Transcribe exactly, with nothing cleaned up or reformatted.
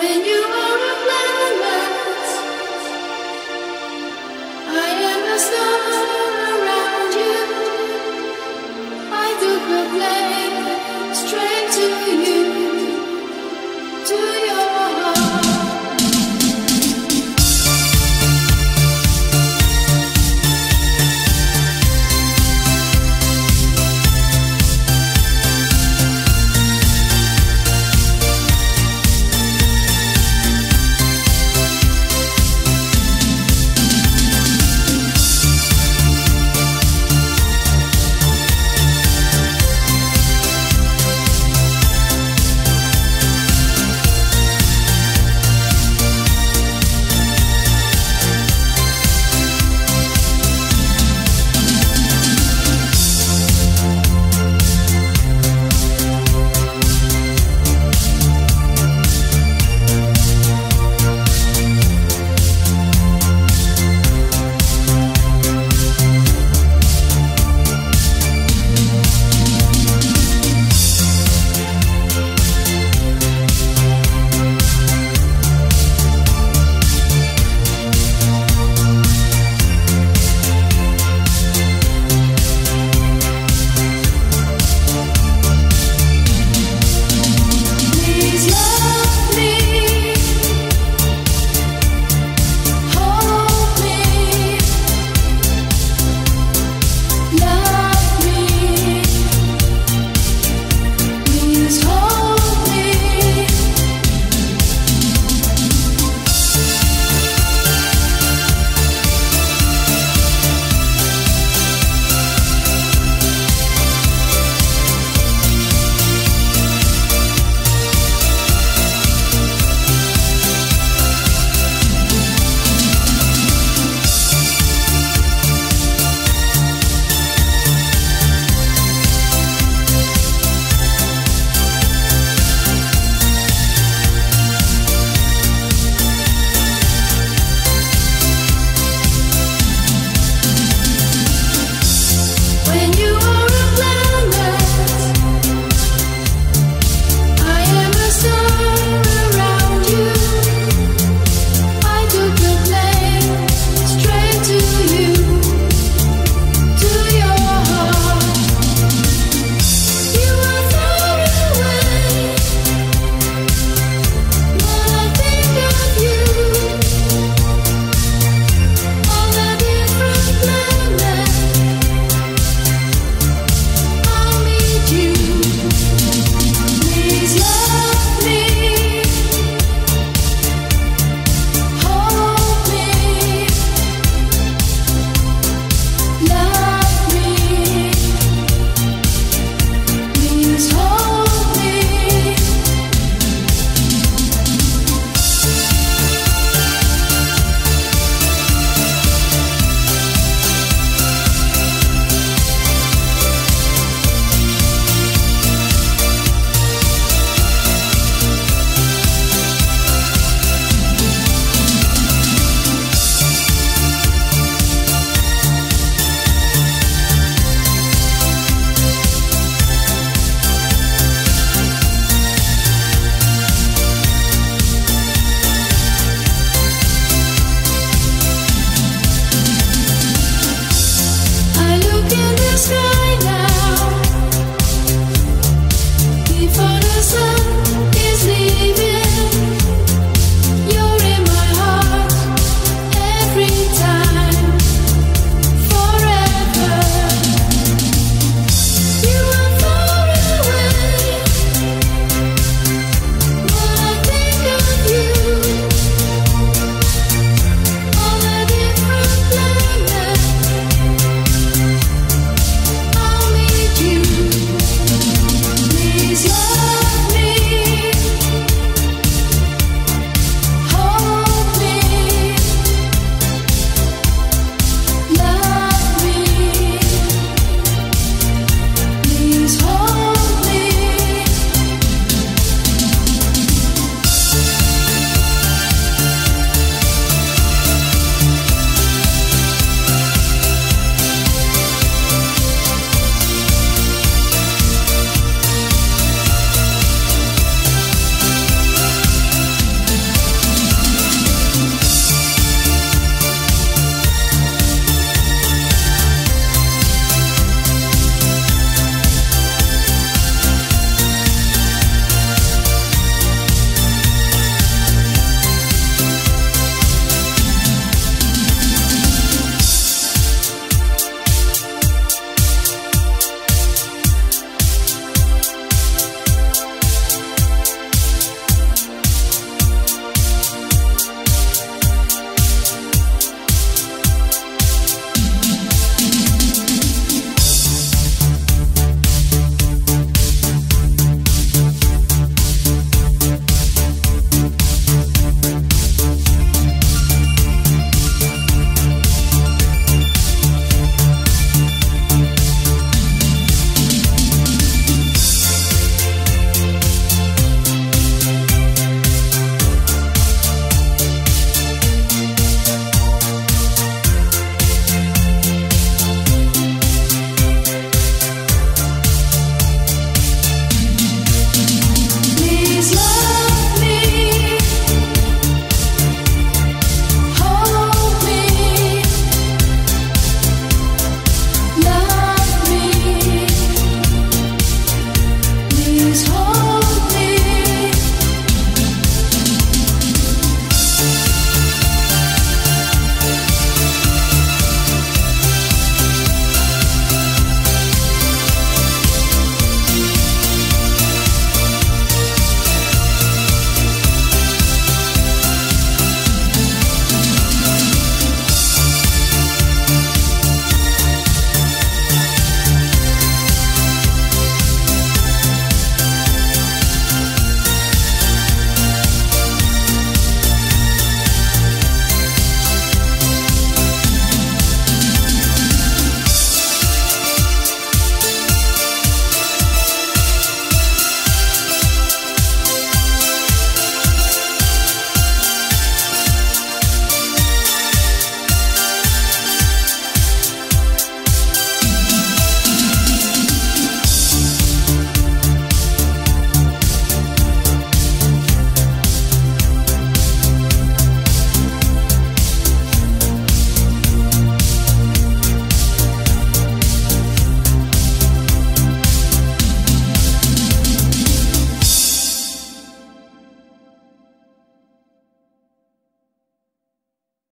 When you